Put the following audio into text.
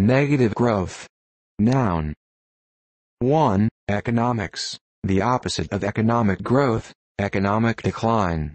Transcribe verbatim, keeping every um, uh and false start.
Negative growth. Noun. one. Economics, the opposite of economic growth, economic decline.